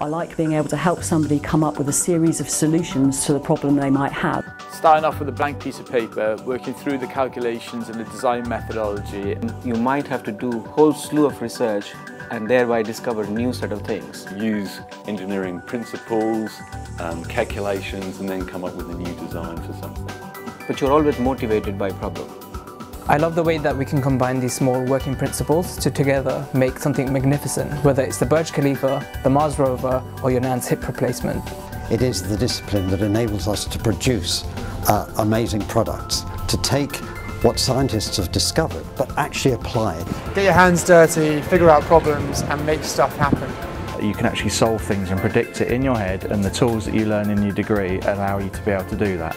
I like being able to help somebody come up with a series of solutions to the problem they might have. Starting off with a blank piece of paper, working through the calculations and the design methodology. You might have to do a whole slew of research and thereby discover new set of things. Use engineering principles, calculations, and then come up with a new design for something. But you're always motivated by problem. I love the way that we can combine these small working principles to together make something magnificent, whether it's the Burj Khalifa, the Mars Rover, or your nan's hip replacement. It is the discipline that enables us to produce amazing products, to take what scientists have discovered, but actually apply it. Get your hands dirty, figure out problems, and make stuff happen. You can actually solve things and predict it in your head, and the tools that you learn in your degree allow you to be able to do that.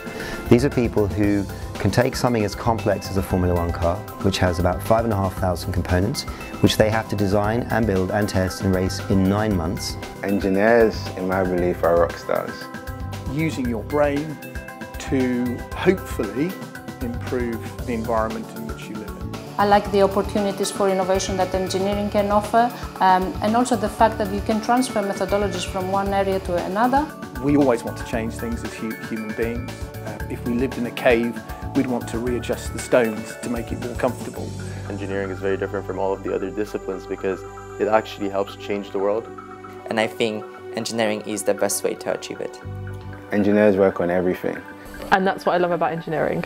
These are people who can take something as complex as a Formula One car, which has about 5,500 components, which they have to design and build and test and race in 9 months. Engineers, in my belief, are rock stars. Using your brain to hopefully improve the environment in which you live. I like the opportunities for innovation that engineering can offer, and also the fact that you can transfer methodologies from one area to another. We always want to change things as human beings. If we lived in a cave, we'd want to readjust the stones to make it more comfortable. Engineering is very different from all of the other disciplines because it actually helps change the world. And I think engineering is the best way to achieve it. Engineers work on everything. And that's what I love about engineering.